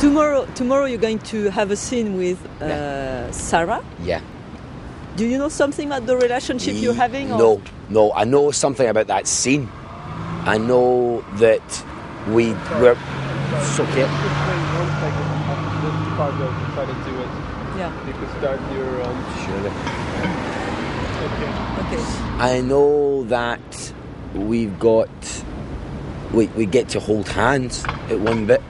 Tomorrow you're going to have a scene with Sarah? Yeah. Do you know something about the relationship you're having? Or? No. I know something about that scene. I know that we're... So okay. Yeah. You could start your own... Surely. Okay. I know that we've got... We get to hold hands at one bit.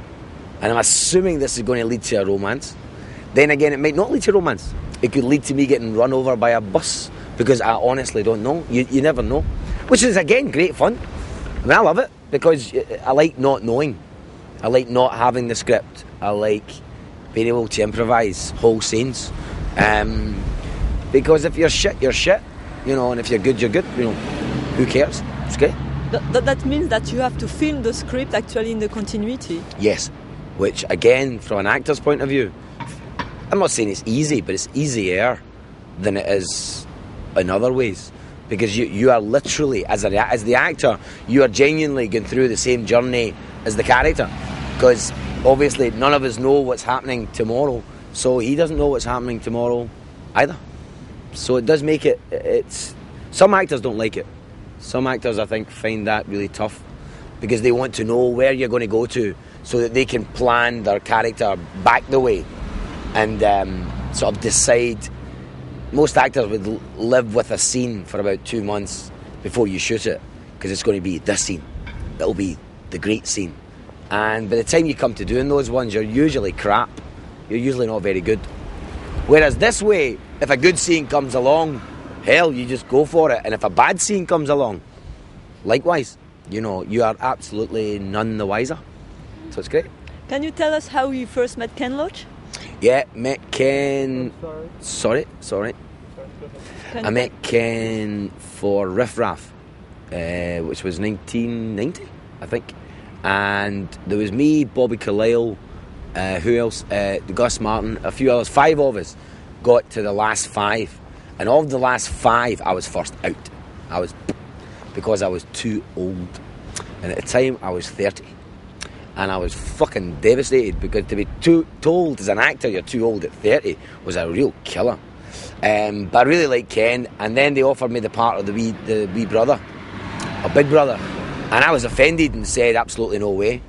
And I'm assuming this is going to lead to a romance. Then again, it might not lead to romance. It could lead to me getting run over by a bus, because I honestly don't know. You never know. Which is, again, great fun. I mean, I love it, because I like not knowing. I like not having the script. I like being able to improvise whole scenes. Because if you're shit, you're shit. You know, and if you're good, you're good. You know, who cares? It's great. That means that you have to film the script actually in the continuity. Yes, which again, from an actor's point of view, I'm not saying it's easy, but it's easier than it is in other ways, because you are literally, as the actor, you are genuinely going through the same journey as the character, because obviously none of us know what's happening tomorrow, so he doesn't know what's happening tomorrow either. So it does make it, some actors don't like it. Some actors, I think, find that really tough, because they want to know where you're going to go to so that they can plan their character back the way and sort of decide. Most actors would live with a scene for about 2 months before you shoot it, because it's going to be this scene. It'll be the great scene. And by the time you come to doing those ones, you're usually crap. You're usually not very good. Whereas this way, if a good scene comes along, hell, you just go for it. And if a bad scene comes along, likewise, you know, you are absolutely none the wiser. So it's great. Can you tell us how you first met Ken Loach? Yeah, met Ken... I met Ken for Riff Raff, which was 1990, I think. And there was me, Bobby Carlyle, who else? Gus Martin, a few others. 5 of us got to the last 5. And of the last 5, I was first out. Because I was too old. And at the time, I was 30. And I was fucking devastated, because to be told as an actor you're too old at 30 was a real killer. But I really liked Ken. And then they offered me the part of the wee brother, or big brother. And I was offended and said, absolutely no way.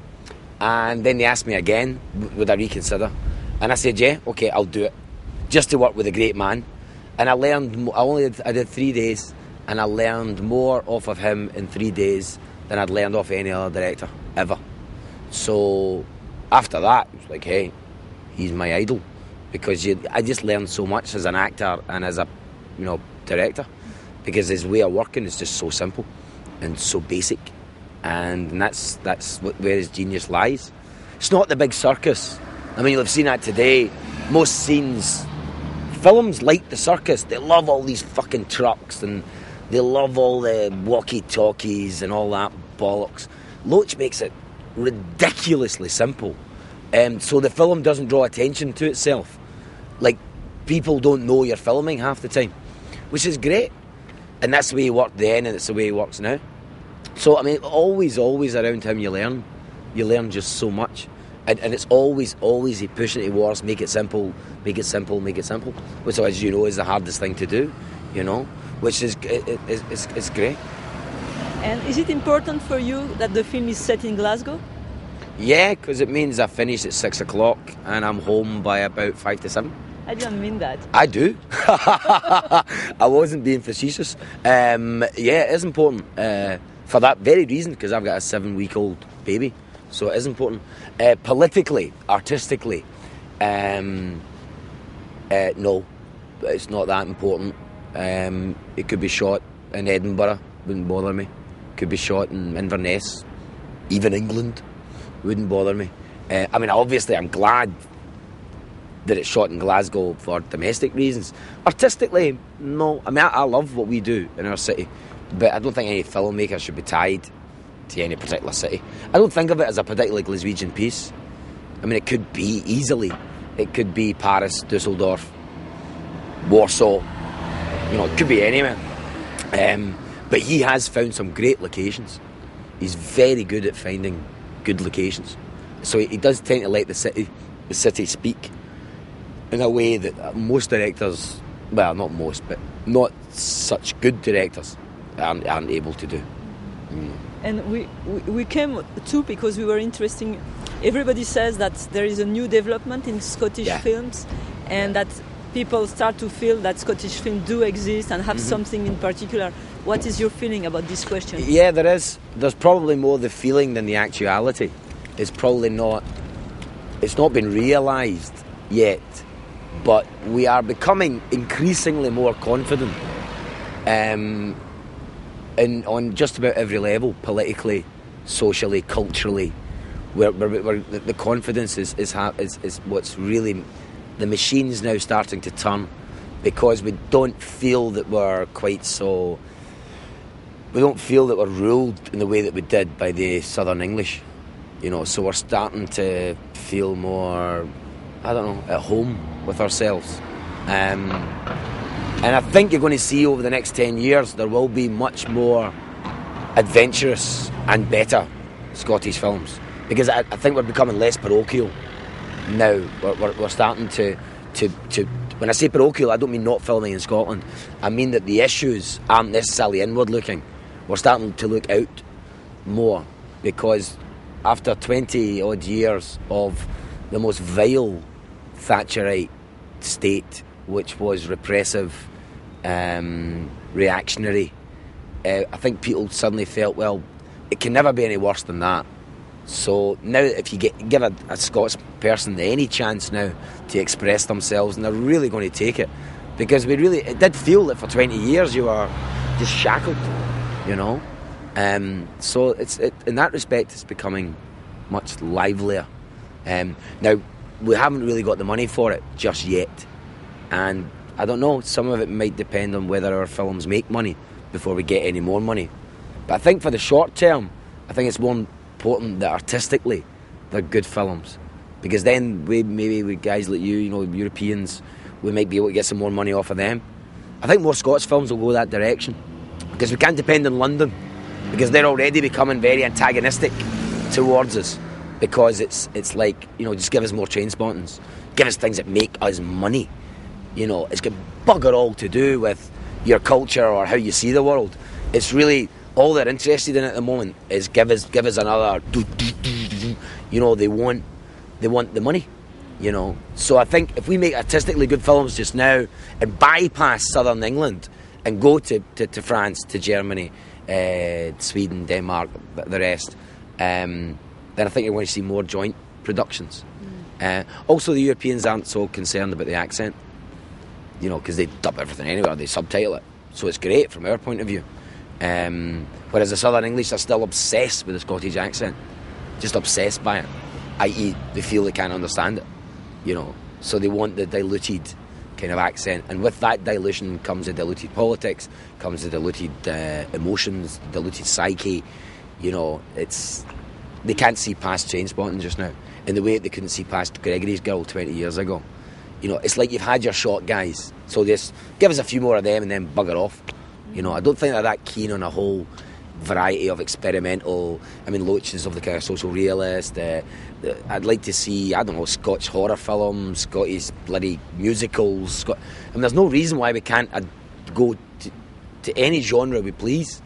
And then they asked me again, would I reconsider? And I said, yeah, okay, I'll do it. Just to work with a great man. And I learned, I did 3 days, and I learned more off of him in 3 days than I'd learned off any other director, ever. So after that, it was like, hey, he's my idol. Because I just learned so much as an actor and as a, director. Because his way of working is just so simple and so basic. And that's where his genius lies. It's not the big circus. I mean, you'll have seen that today. Most scenes... Films like the circus, they love all these fucking trucks and they love all the walkie-talkies and all that bollocks. Loach makes it ridiculously simple, so the film doesn't draw attention to itself. Like, people don't know you're filming half the time, which is great. And that's the way he worked then, and it's the way he works now. So, I mean, always around him you learn just so much. And it's always he pushing it towards make it simple, which, as you know, is the hardest thing to do, which is it's great. And is it important for you that the film is set in Glasgow? Yeah, because it means I finish at 6 o'clock and I'm home by about 5 to 7. I don't mean that. I do. I wasn't being facetious. Yeah, it is important for that very reason, because I've got a 7-week-old baby. So it is important. Politically, artistically, no, it's not that important. It could be shot in Edinburgh, wouldn't bother me. Could be shot in Inverness, even England, wouldn't bother me. I mean, obviously I'm glad that it's shot in Glasgow for domestic reasons. Artistically, no. I mean, I love what we do in our city, but I don't think any filmmaker should be tied to any particular city. I don't think of it as a particularly Glaswegian piece. I mean, it could be easily. It could be Paris, Dusseldorf, Warsaw. It could be anywhere. But he has found some great locations. He's very good at finding good locations. So he does tend to let the city speak in a way that most directors, well, not most, but not such good directors aren't able to do. Mm. And we came too because we were interesting. Everybody says that there is a new development in Scottish films, and that people start to feel that Scottish films do exist and have something in particular. What is your feeling about this question? Yeah, there is. There's probably more the feeling than the actuality. It's probably not. It's not been realised yet, but we are becoming increasingly more confident. And on just about every level, politically, socially, culturally, where the confidence is what's really, the machine's now starting to turn, because we don't feel that we're quite so, we don't feel that we're ruled in the way that we did by the Southern English, you know, so we're starting to feel more, I don't know, at home with ourselves. And I think you're going to see over the next 10 years there will be much more adventurous and better Scottish films, because I think we're becoming less parochial now. We're starting to when I say parochial, I don't mean not filming in Scotland. I mean that the issues aren't necessarily inward looking. We're starting to look out more, because after 20 odd years of the most vile Thatcherite state, which was repressive, reactionary, I think people suddenly felt, well, it can never be any worse than that. So now if you give a Scots person any chance now to express themselves, and they're really going to take it, because it did feel that for 20 years you were just shackled, you know. So it's in that respect it's becoming much livelier. Now we haven't really got the money for it just yet. And I don't know, some of it might depend on whether our films make money before we get any more money. But I think for the short term, I think it's more important that artistically they're good films. Because then maybe with guys like you know, Europeans, we might be able to get some more money off of them. I think more Scots films will go that direction. Because we can't depend on London. Because they're already becoming very antagonistic towards us. Because it's like, you know, just give us more Trainspottings. Give us things that make us money. You know, it's got bugger all to do with your culture or how you see the world. It's really all they're interested in at the moment is give us another. You know, they want the money. You know, so I think if we make artistically good films just now and bypass Southern England and go to France, to Germany, Sweden, Denmark, the rest, then I think you're going to see more joint productions. Also, the Europeans aren't so concerned about the accent. You know, because they dub everything anywhere, they subtitle it. So it's great from our point of view. Whereas the Southern English are still obsessed with the Scottish accent. Just obsessed by it. I.e., they feel they can't understand it. You know, so they want the diluted kind of accent. And with that dilution comes the diluted politics, comes the diluted emotions, the diluted psyche. You know, they can't see past Trainspotting just now, in the way that they couldn't see past Gregory's Girl 20 years ago. You know, it's like you've had your shot, guys. So just give us a few more of them and then bugger off. You know, I don't think they're that keen on a whole variety of experimental. I mean, Loach is of the kind of social realist. I'd like to see, I don't know, Scotch horror films, Scottish bloody musicals. I mean, there's no reason why we can't go to any genre we please.